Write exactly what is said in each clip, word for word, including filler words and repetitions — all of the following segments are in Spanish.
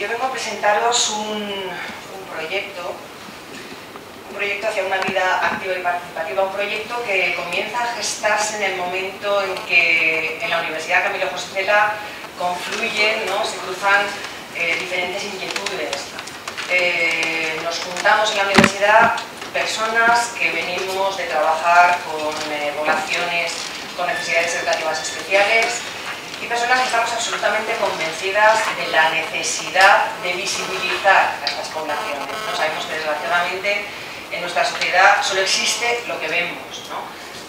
yo vengo a presentaros un, un proyecto, un proyecto hacia una vida activa y participativa, un proyecto que comienza a gestarse en el momento en que en la Universidad Camilo José Cela confluyen, ¿no? se cruzan eh, diferentes inquietudes. Eh, nos juntamos en la universidad personas que venimos de trabajar con eh, poblaciones con necesidades educativas especiales y personas que estamos absolutamente convencidas de la necesidad de visibilizar a estas poblaciones. ¿No? Sabemos que desgraciadamente en nuestra sociedad solo existe lo que vemos. ¿No?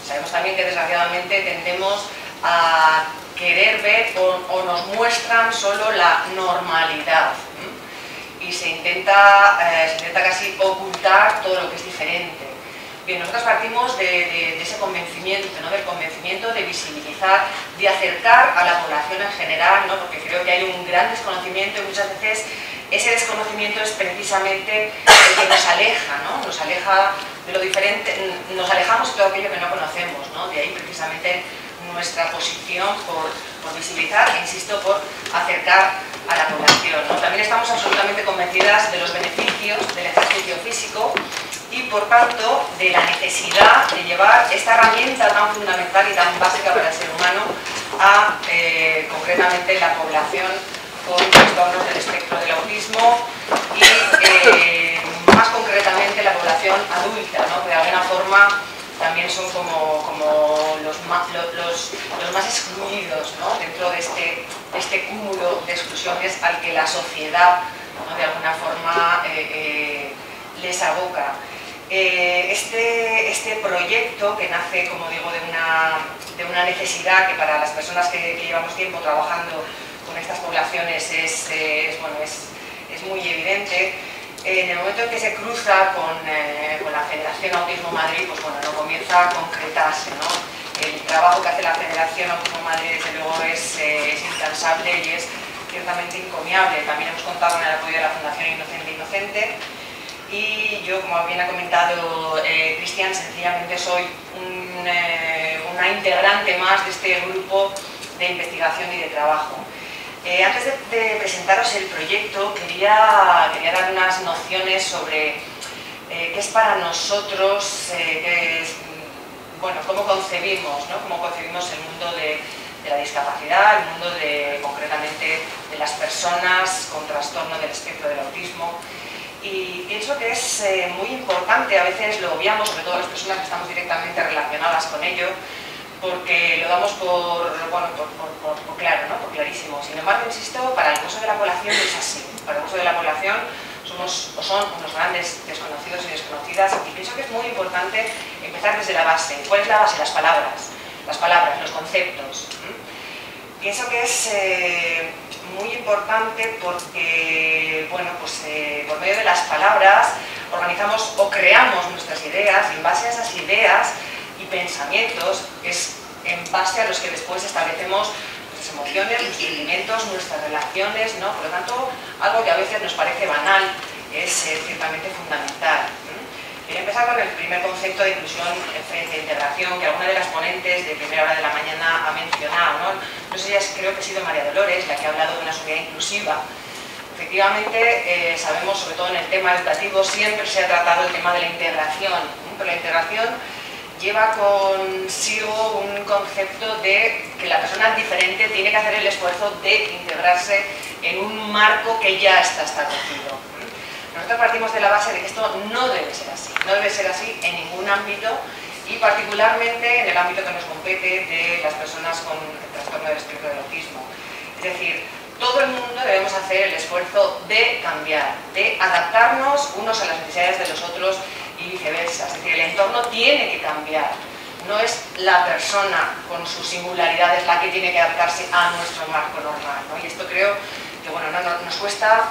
Sabemos también que desgraciadamente tendemos a querer ver o, o nos muestran solo la normalidad. ¿No? Y se intenta, eh, se intenta casi ocultar todo lo que es diferente. Bien, nosotros partimos de, de, de ese convencimiento, ¿no? del convencimiento de visibilizar, de acercar a la población en general, ¿no? porque creo que hay un gran desconocimiento y muchas veces ese desconocimiento es precisamente el que nos aleja, ¿no? nos aleja de lo diferente, nos alejamos de todo aquello que no conocemos, ¿no? de ahí precisamente nuestra posición por, por visibilizar, insisto, por acercar a la población. ¿No? También estamos absolutamente convencidas de los beneficios del ejercicio físico y, por tanto, de la necesidad de llevar esta herramienta tan fundamental y tan básica para el ser humano a, eh, concretamente, la población con trastornos del espectro del autismo y, eh, más concretamente, la población adulta, ¿no? que de alguna forma también son como, como los, más, los, los más excluidos, ¿no? dentro de este, de este cúmulo de exclusiones al que la sociedad, ¿no? de alguna forma eh, eh, les aboca. Eh, este, este proyecto que nace, como digo, de una, de una necesidad que para las personas que, que llevamos tiempo trabajando con estas poblaciones es, eh, es, bueno, es, es muy evidente. En el momento en que se cruza con, eh, con la Federación Autismo Madrid, pues bueno, no comienza a concretarse, ¿no? El trabajo que hace la Federación Autismo Madrid, desde luego, es, eh, es incansable y es ciertamente encomiable. También hemos contado con el apoyo de la Fundación Inocente e Inocente. Y yo, como bien ha comentado eh, Cristian, sencillamente soy un, eh, una integrante más de este grupo de investigación y de trabajo. Eh, antes de, de presentaros el proyecto, quería, quería dar unas nociones sobre eh, qué es para nosotros, eh, qué es, bueno, cómo concebimos, ¿no? cómo concebimos el mundo de, de la discapacidad, el mundo de, concretamente de las personas con trastorno del espectro del autismo. Y pienso que es eh, muy importante, a veces lo obviamos, sobre todo las personas que estamos directamente relacionadas con ello, porque lo damos por, bueno, por, por, por, por claro, ¿no? por clarísimo. Sin embargo, insisto, para el grueso de la población es así. Para el grueso de la población somos o son unos grandes desconocidos y desconocidas, y pienso que es muy importante empezar desde la base. ¿Cuál es la base? Las palabras, las palabras, los conceptos. ¿Mm? Pienso que es eh, muy importante porque, bueno, pues eh, por medio de las palabras organizamos o creamos nuestras ideas, y en base a esas ideas y pensamientos, es en base a los que después establecemos nuestras emociones, nuestros sentimientos, nuestras relaciones, ¿no? Por lo tanto, algo que a veces nos parece banal es eh, ciertamente fundamental. ¿Mm? Quiero empezar con el primer concepto de inclusión frente a integración, que alguna de las ponentes de primera hora de la mañana ha mencionado, ¿no? No sé, si creo que ha sido María Dolores la que ha hablado de una sociedad inclusiva. Efectivamente, eh, sabemos, sobre todo en el tema educativo, siempre se ha tratado el tema de la integración, ¿eh? pero la integración lleva consigo un concepto de que la persona diferente tiene que hacer el esfuerzo de integrarse en un marco que ya está establecido. Nosotros partimos de la base de que esto no debe ser así, no debe ser así en ningún ámbito, y particularmente en el ámbito que nos compete de las personas con el trastorno del espectro del autismo. Es decir, todo el mundo debemos hacer el esfuerzo de cambiar, de adaptarnos unos a las necesidades de los otros, y viceversa. Es decir, el entorno tiene que cambiar, no es la persona con sus singularidades la que tiene que adaptarse a nuestro marco normal, ¿no? Y esto creo que, bueno, no, no, nos, cuesta,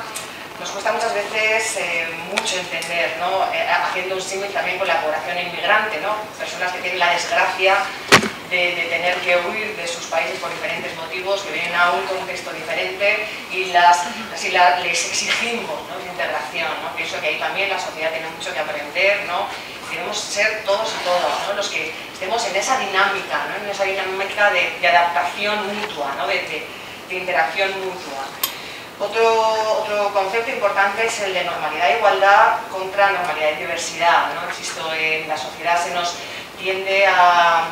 nos cuesta muchas veces eh, mucho entender, ¿no? eh, haciendo un símil también con la población inmigrante, ¿no? personas que tienen la desgracia de, de tener que huir de sus países por diferentes motivos, que vienen a un contexto diferente y las, así la, les exigimos, ¿no? integración, ¿no? Pienso que ahí también la sociedad tiene mucho que aprender, ¿no? Queremos ser todos y todas, ¿no? los que estemos en esa dinámica, ¿no? en esa dinámica de, de adaptación mutua, ¿no? de, de, de interacción mutua. Otro, otro otro concepto importante es el de normalidad e igualdad contra normalidad y diversidad, ¿no? Insisto, en la sociedad se nos tiende a,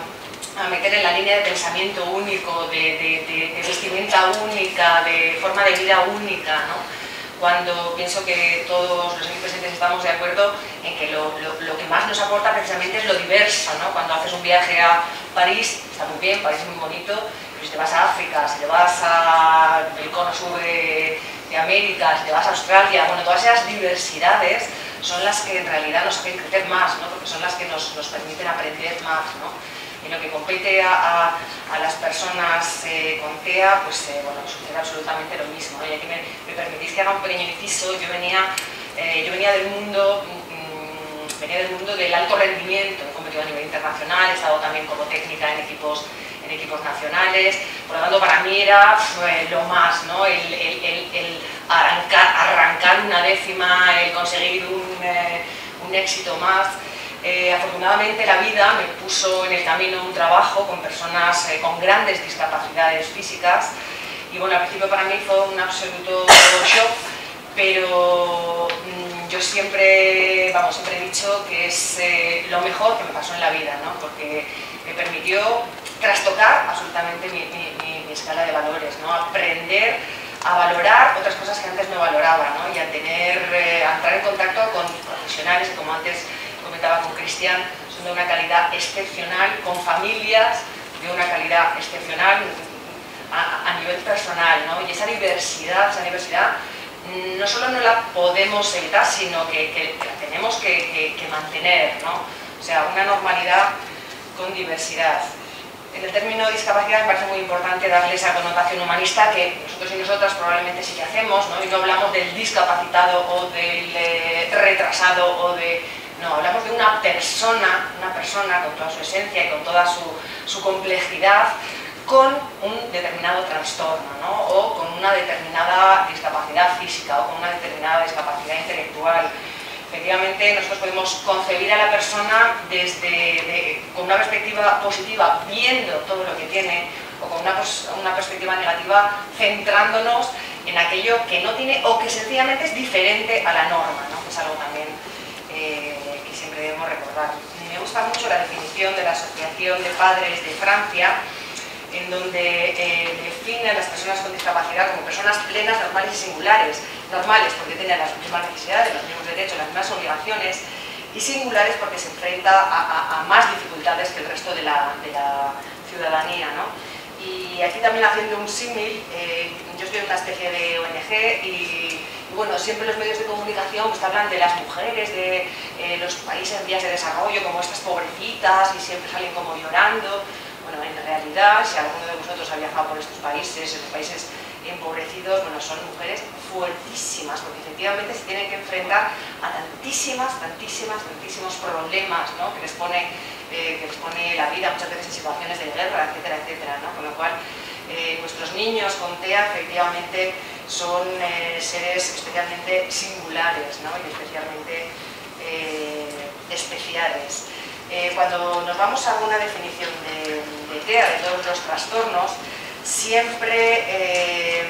a meter en la línea de pensamiento único, de, de, de, de vestimenta única, de forma de vida única, ¿no? Cuando pienso que todos los aquí presentes estamos de acuerdo en que lo, lo, lo que más nos aporta precisamente es lo diverso, ¿no? Cuando haces un viaje a París, está muy bien, París es muy bonito, pero si te vas a África, si te vas al cono sur de, de América, si te vas a Australia, bueno, todas esas diversidades son las que en realidad nos hacen crecer más, ¿no? Porque son las que nos, nos permiten aprender más, ¿no? En lo que compete a, a, a las personas eh, con T E A, pues eh, bueno, sucede absolutamente lo mismo, ¿no? Y aquí me, me permitís que haga un pequeño inciso. Yo venía, eh, yo venía del mundo mmm, venía del mundo del alto rendimiento, he competido a nivel internacional, he estado también como técnica en equipos, en equipos nacionales, por lo tanto para mí era pues, lo más, ¿no? El, el, el, el arrancar, arrancar una décima, el conseguir un, eh, un éxito más. Eh, afortunadamente la vida me puso en el camino un trabajo con personas eh, con grandes discapacidades físicas y bueno, al principio para mí fue un absoluto shock, pero mmm, yo siempre, vamos, siempre he dicho que es eh, lo mejor que me pasó en la vida, ¿no? Porque me permitió trastocar absolutamente mi, mi, mi, mi escala de valores, ¿no? Aprender a valorar otras cosas que antes no valoraba, ¿no? Y a, tener, eh, a entrar en contacto con profesionales que, como antes comentaba con Cristian, son de una calidad excepcional, con familias de una calidad excepcional a, a nivel personal, ¿no? Y esa diversidad, esa diversidad no solo no la podemos evitar, sino que, que, que la tenemos que, que, que mantener, ¿no? O sea, una normalidad con diversidad. En el término de discapacidad me parece muy importante darle esa connotación humanista que nosotros y nosotras probablemente sí que hacemos, ¿no? Y no hablamos del discapacitado o del eh, retrasado o de... No, hablamos de una persona, una persona con toda su esencia y con toda su, su complejidad, con un determinado trastorno, ¿no? O con una determinada discapacidad física o con una determinada discapacidad intelectual. Efectivamente, nosotros podemos concebir a la persona desde, de, con una perspectiva positiva, viendo todo lo que tiene, o con una, una perspectiva negativa, centrándonos en aquello que no tiene o que sencillamente es diferente a la norma, ¿no? Que es algo también eh, que siempre debemos recordar. Me gusta mucho la definición de la Asociación de Padres de Francia, en donde eh, definen a las personas con discapacidad como personas plenas, normales y singulares. Normales porque tienen las mismas necesidades, los mismos derechos, las mismas obligaciones, y singulares porque se enfrenta a, a, a más dificultades que el resto de la, de la ciudadanía, ¿no? Y aquí también haciendo un símil, eh, yo estoy en una especie de O N G y, y bueno, siempre los medios de comunicación pues, hablan de las mujeres, de eh, los países en vías de desarrollo, como estas pobrecitas, y siempre salen como llorando. Bueno, en realidad, si alguno de vosotros ha viajado por estos países, estos países empobrecidos, bueno, son mujeres fuertísimas, porque efectivamente se tienen que enfrentar a tantísimas, tantísimas, tantísimos problemas, ¿no? Que les pone, eh, que les pone la vida muchas veces en situaciones de guerra, etcétera, etcétera, ¿no? Con lo cual, eh, nuestros niños con T E A efectivamente son eh, seres especialmente singulares, ¿no? Y especialmente eh, especiales. Eh, cuando nos vamos a una definición de, de T E A, de todos los trastornos, siempre, eh,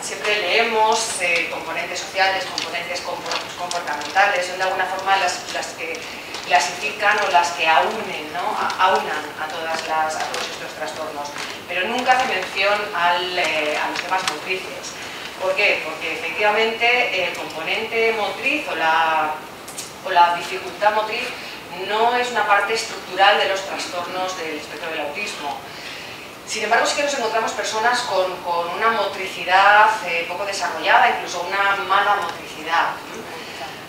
siempre leemos eh, componentes sociales, componentes comportamentales, son de alguna forma las, las que clasifican o las que aunen, ¿no? a, aunan a, todas las, a todos estos trastornos, pero nunca hace mención al, eh, a los temas motrices. ¿Por qué? Porque efectivamente el componente motriz o la, o la dificultad motriz no es una parte estructural de los trastornos del espectro del autismo. Sin embargo, sí que nos encontramos personas con, con una motricidad eh, poco desarrollada, incluso una mala motricidad.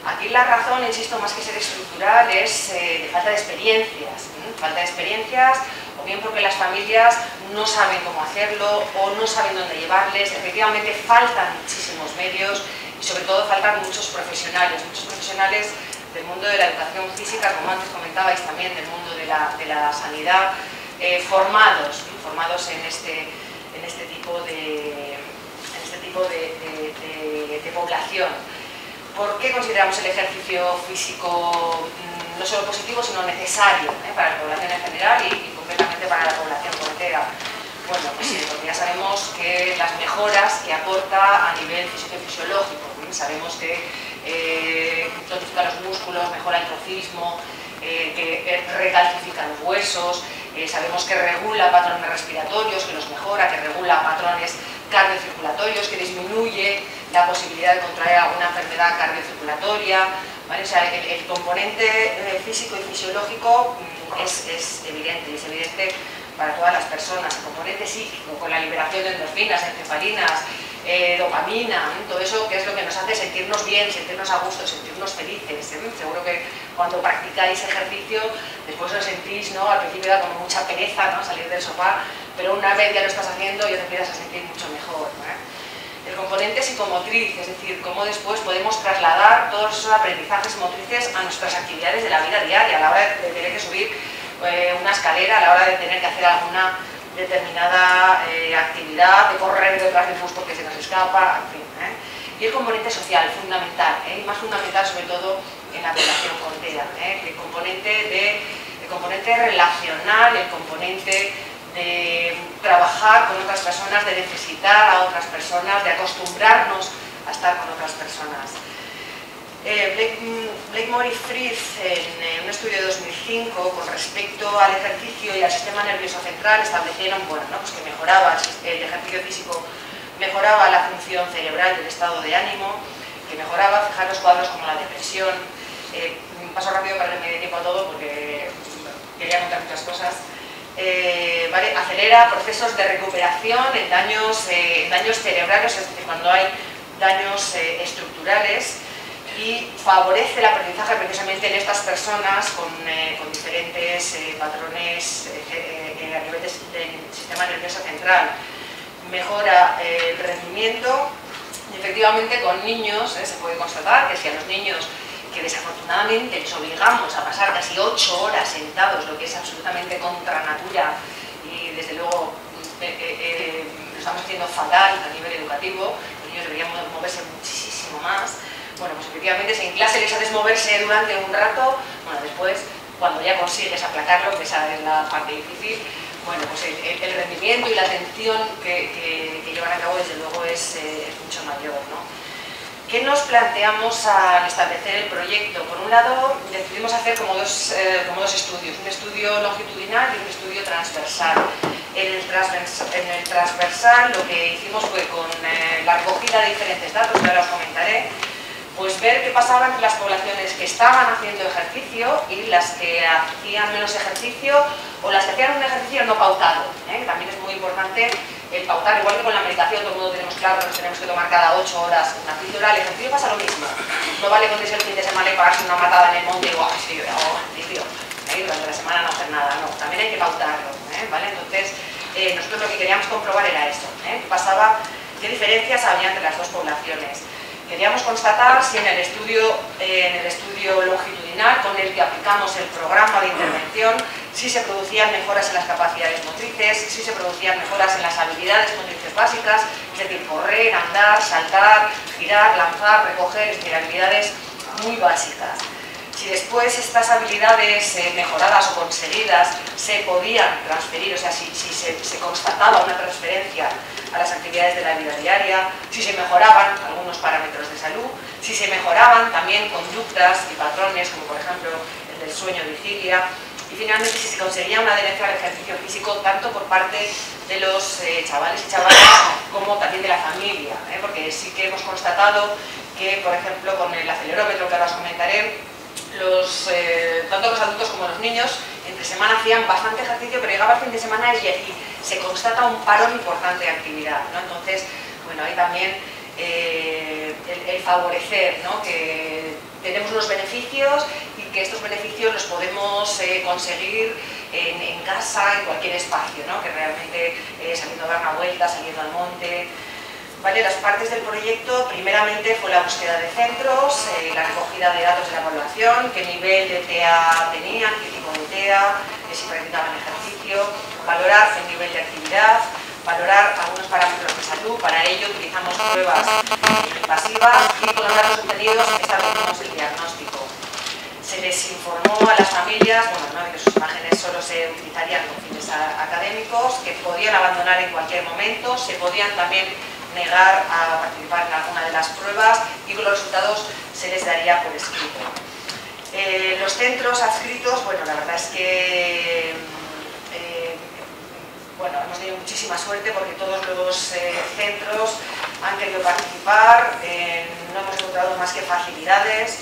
Aquí la razón, insisto, más que ser estructural, es eh, de falta de experiencias. Falta de experiencias, o bien porque las familias no saben cómo hacerlo, o no saben dónde llevarles. Efectivamente, faltan muchísimos medios y sobre todo faltan muchos profesionales, muchos profesionales del mundo de la educación física, como antes comentabais también, del mundo de la, de la sanidad, eh, formados, formados en este, en este tipo de, en este tipo de, de, de, de población. ¿Por qué consideramos el ejercicio físico no solo positivo, sino necesario, eh, para la población en general y, y concretamente para la población con T E A? Bueno, pues sí, porque ya sabemos que las mejoras que aporta a nivel físico y fisiológico, porque sabemos que eh, tonifica los músculos, mejora el trocismo, eh, que recalcifica los huesos, eh, sabemos que regula patrones respiratorios, que los mejora, que regula patrones cardiocirculatorios, que disminuye la posibilidad de contraer alguna enfermedad cardiocirculatoria, ¿vale? O sea, el, el componente físico y fisiológico es, es evidente, es evidente para todas las personas. El componente psíquico, con la liberación de endorfinas, encefalinas, eh, dopamina, ¿eh? todo eso que es lo que nos hace sentirnos bien, sentirnos a gusto, sentirnos felices, ¿eh? Seguro que cuando practicáis ejercicio, después lo sentís, ¿no? Al principio da como mucha pereza, ¿no? Salir del sofá, pero una vez ya lo estás haciendo ya te empiezas a sentir mucho mejor, ¿eh? El componente psicomotriz, es decir, cómo después podemos trasladar todos esos aprendizajes motrices a nuestras actividades de la vida diaria, a la hora de tener que subir eh, una escalera, a la hora de tener que hacer alguna determinada eh, actividad, de correr detrás del bus porque se nos escapa, en fin, ¿eh? Y el componente social, fundamental, ¿eh? más fundamental sobre todo en la población cordera, ¿eh? el, componente de, el componente relacional, el componente de trabajar con otras personas, de necesitar a otras personas, de acostumbrarnos a estar con otras personas. Eh, Blakemore y Fritz, en, en un estudio de dos mil cinco, con respecto al ejercicio y al sistema nervioso central, establecieron bueno, ¿no? pues que mejoraba el ejercicio físico, mejoraba la función cerebral y el estado de ánimo, que mejoraba, fijaros, cuadros como la depresión. Eh, paso rápido para que me dé tiempo a todo porque quería contar muchas cosas. Eh, ¿vale? Acelera procesos de recuperación en daños, eh, en daños cerebrales, es decir, cuando hay daños eh, estructurales, y favorece el aprendizaje precisamente en estas personas con, eh, con diferentes eh, patrones eh, eh, a nivel del de sistema nervioso central. Mejora eh, el rendimiento y efectivamente con niños eh, se puede constatar que si a los niños que desafortunadamente les obligamos a pasar casi ocho horas sentados, lo que es absolutamente contra natura y desde luego eh, eh, lo estamos haciendo fatal a nivel educativo, los niños deberían moverse muchísimo más. Bueno, pues efectivamente si en clase les haces moverse durante un rato, bueno, después cuando ya consigues aplacarlo, que esa es la parte difícil, bueno, pues el, el, el rendimiento y la atención que, que, que llevan a cabo desde luego es, eh, es mucho mayor, ¿no? ¿Qué nos planteamos al establecer el proyecto? Por un lado, decidimos hacer como dos, eh, como dos estudios, un estudio longitudinal y un estudio transversal. En el transversal, en el transversal lo que hicimos fue con eh, la recogida de diferentes datos, que ahora os comentaré, pues ver qué pasaba entre las poblaciones que estaban haciendo ejercicio y las que hacían menos ejercicio o las que hacían un ejercicio no pautado, ¿eh? que también es muy importante el pautar, igual que con la medicación, todo el mundo tenemos claro que nos tenemos que tomar cada ocho horas una píldora, el ejercicio pasa lo mismo. No vale con ese el fin de semana y pagarse una matada en el monte y guau, sí, yo hago ejercicio, ¿eh? durante la semana no hacer nada, no, también hay que pautarlo, ¿eh? ¿vale? Entonces, eh, nosotros lo que queríamos comprobar era esto, ¿eh? qué pasaba, qué diferencias había entre las dos poblaciones. Queríamos constatar si en el estudio, eh, en el estudio longitudinal con el que aplicamos el programa de intervención, si se producían mejoras en las capacidades motrices, si se producían mejoras en las habilidades motrices básicas, es decir, correr, andar, saltar, girar, lanzar, recoger, es decir, habilidades muy básicas. Si después estas habilidades eh, mejoradas o conseguidas se podían transferir, o sea, si, si se, se constataba una transferencia a las actividades de la vida diaria, si se mejoraban algunos parámetros de salud, si se mejoraban también conductas y patrones, como por ejemplo el del sueño-vigilia, y finalmente si se conseguía una adherencia al ejercicio físico tanto por parte de los eh, chavales y chavalas como también de la familia, ¿eh? porque sí que hemos constatado que, por ejemplo, con el acelerómetro que ahora os comentaré, Los, eh, tanto los adultos como los niños entre semana hacían bastante ejercicio, pero llegaba el fin de semana y allí se constata un parón importante de actividad, ¿no? Entonces, bueno, ahí también eh, el, el favorecer, ¿no? que tenemos unos beneficios y que estos beneficios los podemos eh, conseguir en, en casa, en cualquier espacio, ¿no? que realmente eh, saliendo a dar una vuelta, saliendo al monte. ¿Vale? Las partes del proyecto, primeramente, fue la búsqueda de centros, eh, la recogida de datos de la población, qué nivel de T E A tenían, qué tipo de T E A, eh, si practicaban ejercicio, valorar el nivel de actividad, valorar algunos parámetros de salud. Para ello utilizamos pruebas invasivas y con los datos obtenidos establecimos el diagnóstico. Se les informó a las familias, bueno, ¿no? de que sus imágenes solo se utilizarían con fines académicos, que podían abandonar en cualquier momento, se podían también negar a participar en alguna de las pruebas y con los resultados se les daría por escrito. Eh, los centros adscritos, bueno, la verdad es que eh, bueno, hemos tenido muchísima suerte porque todos los eh, centros han querido participar, eh, no hemos encontrado más que facilidades.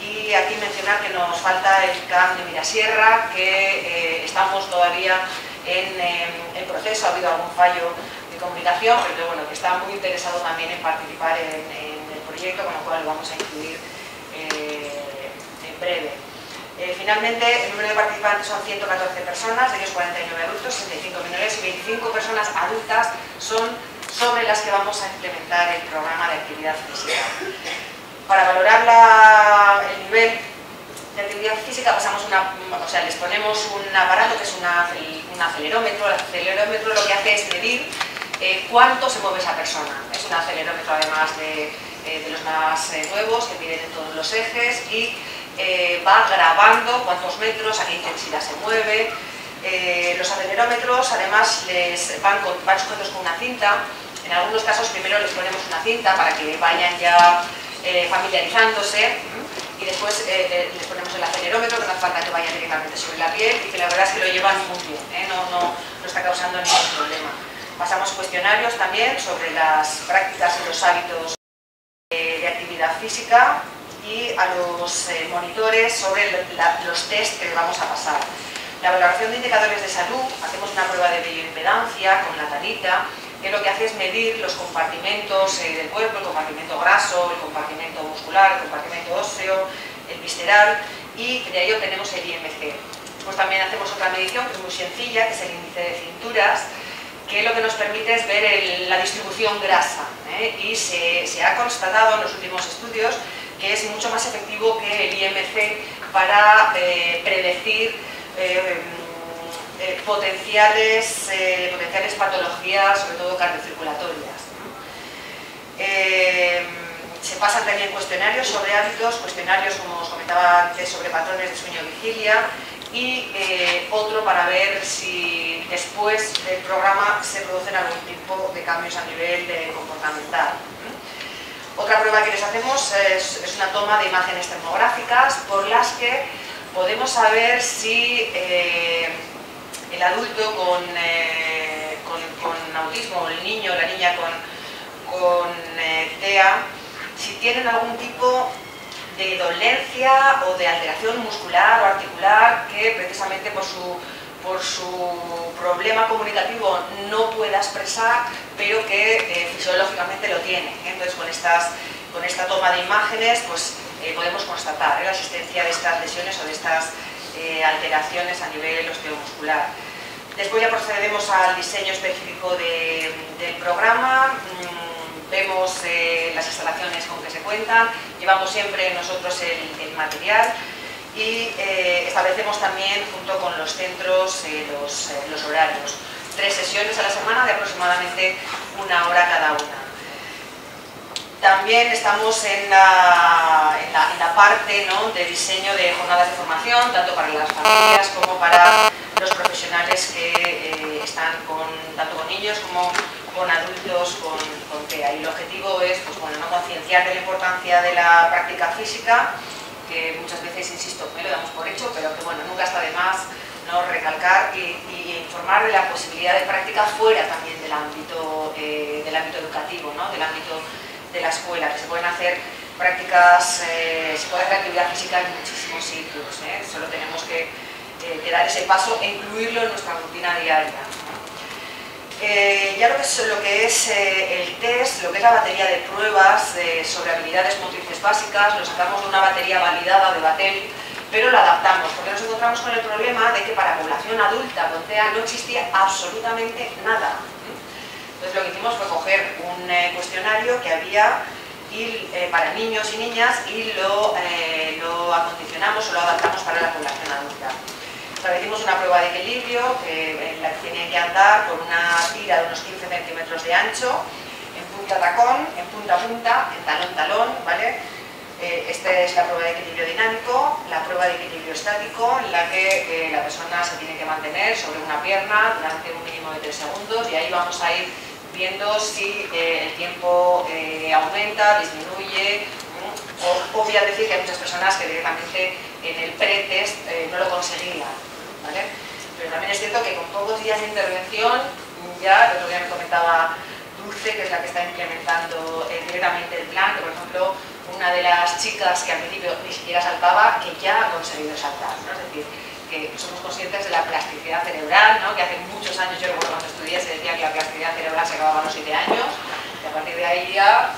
Y aquí mencionar que nos falta el CAM de Mirasierra, que eh, estamos todavía en, eh, en proceso, ha habido algún fallo de comunicación, pero bueno, que está muy interesado también en participar en, en el proyecto, con lo cual lo vamos a incluir eh, en breve. Eh, finalmente, el número de participantes son ciento catorce personas, de ellos cuarenta y nueve adultos, sesenta y cinco menores y veinticinco personas adultas son sobre las que vamos a implementar el programa de actividad física. Para valorar la, el nivel de actividad física pasamos una, o sea, les ponemos un aparato que es una, un acelerómetro. El acelerómetro lo que hace es medir eh, cuánto se mueve esa persona. Es un acelerómetro además de, eh, de los más eh, nuevos que miden en todos los ejes y eh, va grabando cuántos metros, a qué intensidad se mueve. Eh, los acelerómetros además les van, con, van sujetos con una cinta. En algunos casos primero les ponemos una cinta para que vayan ya Eh, familiarizándose y después eh, les ponemos el acelerómetro, que no hace falta que vaya directamente sobre la piel y que la verdad es que lo llevan muy bien, ¿eh? no, no, no está causando ningún problema. Pasamos cuestionarios también sobre las prácticas y los hábitos eh, de actividad física y a los eh, monitores sobre la, los test que les vamos a pasar. La valoración de indicadores de salud, hacemos una prueba de bioimpedancia con la TANITA, que lo que hace es medir los compartimentos eh, del cuerpo, el compartimento graso, el compartimento muscular, el compartimento óseo, el visceral, y de ahí obtenemos el I M C. Pues también hacemos otra medición que es muy sencilla, que es el índice de cinturas, que lo que nos permite es ver el, la distribución grasa, ¿eh? y se, se ha constatado en los últimos estudios que es mucho más efectivo que el I M C para eh, predecir eh, Eh, potenciales, eh, potenciales patologías, sobre todo cardiocirculatorias. Eh, se pasan también cuestionarios sobre hábitos, cuestionarios como os comentaba antes sobre patrones de sueño-vigilia y eh, otro para ver si después del programa se producen algún tipo de cambios a nivel eh, comportamental. Otra prueba que les hacemos es, es una toma de imágenes termográficas por las que podemos saber si eh, el adulto con, eh, con, con autismo, el niño o la niña con, con eh, T E A, si tienen algún tipo de dolencia o de alteración muscular o articular que precisamente por su, por su problema comunicativo no pueda expresar, pero que eh, fisiológicamente lo tiene. Entonces con, estas, con esta toma de imágenes pues, eh, podemos constatar eh, la existencia de estas lesiones o de estas Eh, alteraciones a nivel osteomuscular. Después ya procedemos al diseño específico de, del programa, mm, vemos eh, las instalaciones con que se cuentan, llevamos siempre nosotros el, el material y eh, establecemos también junto con los centros eh, los, eh, los horarios. Tres sesiones a la semana de aproximadamente una hora cada una. También estamos en la, en la, en la parte, ¿no?, de diseño de jornadas de formación, tanto para las familias como para los profesionales que eh, están con, tanto con niños como con adultos con, con T E A. Y el objetivo es pues, bueno, no concienciar de la importancia de la práctica física, que muchas veces, insisto, me lo damos por hecho, pero que bueno, nunca está de más, ¿no?, recalcar y, y informar de la posibilidad de práctica fuera también del ámbito, eh, del ámbito educativo, ¿no?, del ámbito de la escuela, que se pueden hacer prácticas, eh, se puede hacer actividad física en muchísimos sitios, ¿eh? Solo tenemos que, eh, que dar ese paso e incluirlo en nuestra rutina diaria, ¿no? Eh, ya lo que es, lo que es eh, el test, lo que es la batería de pruebas eh, sobre habilidades motrices básicas, lo sacamos de una batería validada de BATEL, pero lo adaptamos, porque nos encontramos con el problema de que para población adulta con T E A no existía absolutamente nada. Entonces lo que hicimos fue coger un eh, cuestionario que había y, eh, para niños y niñas y lo, eh, lo acondicionamos o lo adaptamos para la población adulta. Establecimos una prueba de equilibrio eh, en la que tenía que andar por una tira de unos quince centímetros de ancho, en punta tacón, en punta punta, en talón talón, ¿vale? Eh, esta es la prueba de equilibrio dinámico, la prueba de equilibrio estático, en la que eh, la persona se tiene que mantener sobre una pierna durante un mínimo de tres segundos y ahí vamos a ir viendo si eh, el tiempo eh, aumenta, disminuye. ¿No? O voy a decir que hay muchas personas que directamente en el pretest eh, no lo conseguían, ¿vale? Pero también es cierto que con pocos días de intervención, ya el otro día me comentaba Dulce, que es la que está implementando eh, directamente el plan, que por ejemplo una de las chicas que al principio ni siquiera saltaba, que ya ha conseguido saltar, ¿no? Es decir, que somos conscientes de la plasticidad cerebral, ¿no? Que hace muchos años, yo recuerdo cuando estudié, se decía que la plasticidad cerebral se acababa a los siete años, y a partir de ahí ya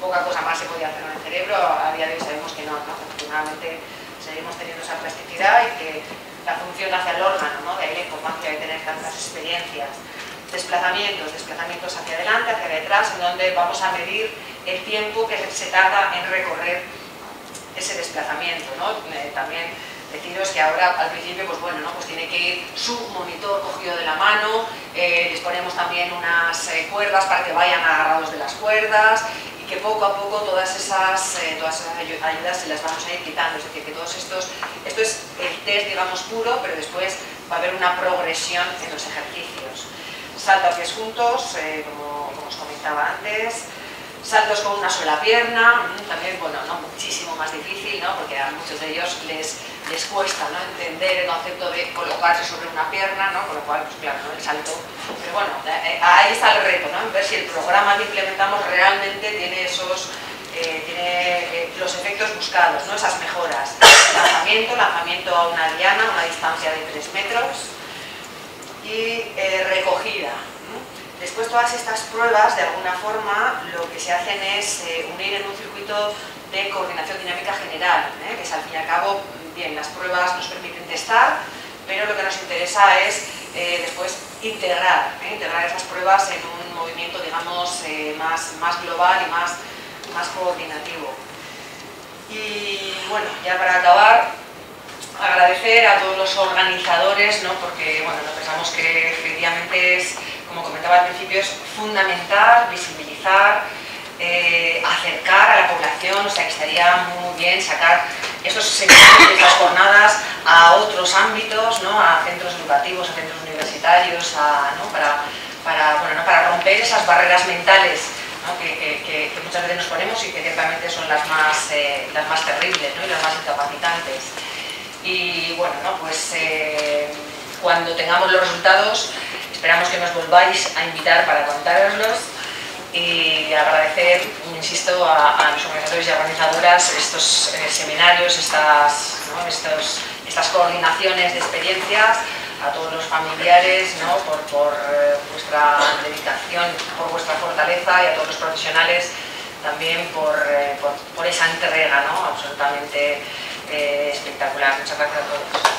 poca cosa más se podía hacer en el cerebro. A día de hoy sabemos que no, ¿no? Afortunadamente seguimos teniendo esa plasticidad y que la función la hace al órgano, ¿no? De ahí la importancia de tener tantas experiencias. Desplazamientos, desplazamientos hacia adelante, hacia detrás, en donde vamos a medir el tiempo que se tarda en recorrer ese desplazamiento, ¿no? También deciros que ahora al principio, pues bueno, ¿no? Pues tiene que ir su monitor cogido de la mano, eh, les ponemos también unas eh, cuerdas para que vayan agarrados de las cuerdas, y que poco a poco todas esas, eh, todas esas ayudas se las vamos a ir quitando. Es decir, que todos estos, esto es el test, digamos, puro, pero después va a haber una progresión en los ejercicios. Saltos pies juntos, eh, como, como os comentaba antes, saltos con una sola pierna, también, bueno, ¿no? Muchísimo más difícil, ¿no? Porque a muchos de ellos les, les cuesta, ¿no? Entender el concepto de colocarse sobre una pierna, ¿no? Con lo cual, pues claro, ¿no? El salto, pero bueno, ahí está el reto, ¿no? En ver si el programa que implementamos realmente tiene esos, eh, tiene eh, los efectos buscados, ¿no? Esas mejoras. Lanzamiento, lanzamiento a una diana, a una distancia de tres metros, y eh, recogida. Después todas estas pruebas, de alguna forma, lo que se hacen es eh, unir en un circuito de coordinación dinámica general, ¿eh? Que es al fin y al cabo, bien, las pruebas nos permiten testar, pero lo que nos interesa es eh, después integrar, ¿eh? integrar esas pruebas en un movimiento, digamos, eh, más, más global y más, más coordinativo. Y bueno, ya para acabar, agradecer a todos los organizadores, ¿no? Porque bueno, pensamos que efectivamente es, como comentaba al principio, es fundamental visibilizar, eh, acercar a la población. O sea, que estaría muy bien sacar esos segmentos de las jornadas a otros ámbitos, ¿no? A centros educativos, a centros universitarios, a, ¿no? para, para, bueno, ¿no? para romper esas barreras mentales, ¿no? que, que, que, que muchas veces nos ponemos y que ciertamente son las más, eh, las más terribles, ¿no? Y las más incapacitantes. Y bueno, ¿no? Pues eh, cuando tengamos los resultados, esperamos que nos volváis a invitar para contároslos, y agradecer, insisto, a, a los organizadores y organizadoras estos eh, seminarios, estas, ¿no? Estos, estas coordinaciones de experiencias, a todos los familiares, ¿no? por, por eh, vuestra dedicación, por vuestra fortaleza, y a todos los profesionales también por, eh, por, por esa entrega, ¿no? Absolutamente eh, espectacular. Muchas gracias a todos.